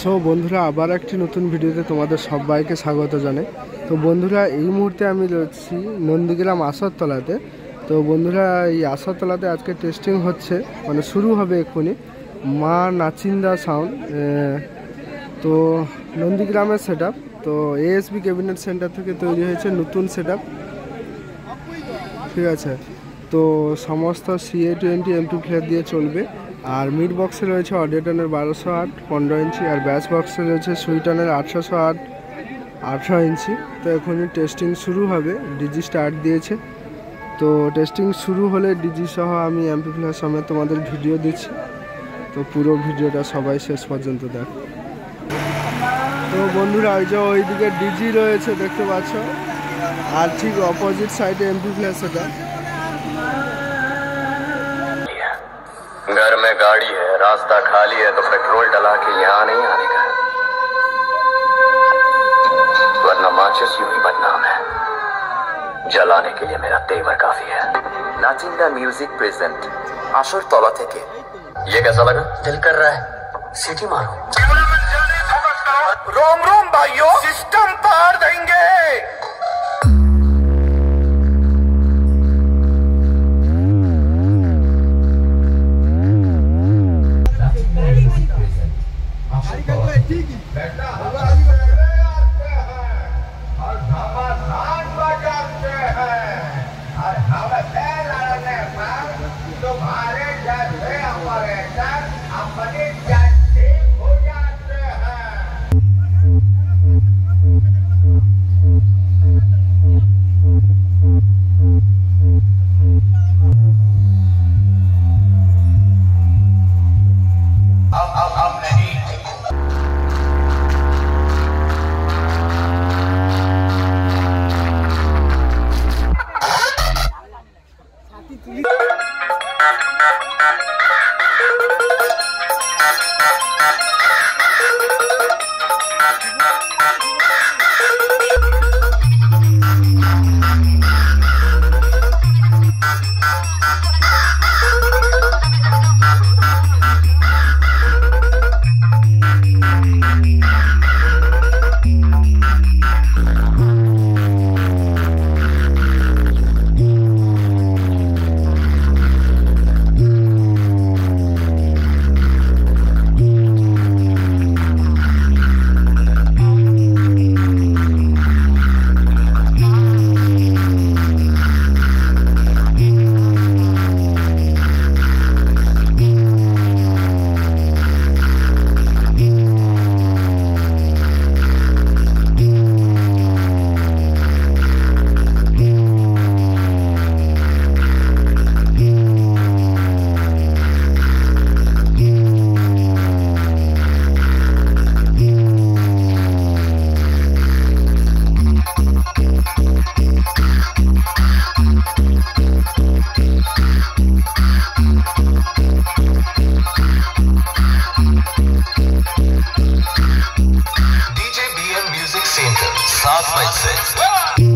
So বন্ধুরা আবার একটি নতুন ভিডিওতে তোমাদের সবাইকে স্বাগত জানাই। তো বন্ধুরা এই মুহূর্তে আমি রয়েছি নন্দীগ্রাম আসরতলাতে। তো বন্ধুরা এই আসরতলাতে আজকে টেস্টিং হচ্ছে, মানে শুরু হবে এক্ষুনি মা নাচিন্দা সাউন্ড, তো নন্দীগ্রামের সেট আপ। তো এএসবি ক্যাবিনেট সেন্টার থেকে তৈরি হয়েছে নতুন সেট আপ, ঠিক আছে। তো সমস্ত CA20MP ফ্ল্যাট দিয়ে চলবে। আর মিড বক্সে রয়েছে অডিওটনের 1208 15 ইঞ্চি, আর ব্যাস বক্সে রয়েছে সুইটনের 808 18 ইঞ্চি। তো এখনই টেস্টিং শুরু হবে, ডিজি স্টার্ট দিয়েছে। তো টেস্টিং শুরু হলে ডিজি সহ আমি এমপি ফ্ল্যাট সমেত তোমাদের ভিডিও দিচ্ছি, তো পুরো ভিডিওটা সবাই শেষ পর্যন্ত দেখ। তো বন্ধুরা ওই যে ওইদিকে ডিজি রয়েছে দেখতে পাচ্ছ, আর ঠিক অপোজিট সাইডে এমপি ফ্ল্যাট। সেটা घर में गाड़ी है, रास्ता खाली है, तो पेट्रोल डला के यहाँ नहीं आने का, वरना माचिस यूं ही बदनाम है। जलाने के लिए मेरा तेवर काफी है। नाचिंदा म्यूजिक प्रेजेंट आशरतला थे के। ये कैसा लगा? दिल कर रहा है सीटी मारो। रोम रोम भाइयों, सिस्टम पार देंगे। DJ BM Music Center, South Mid Side।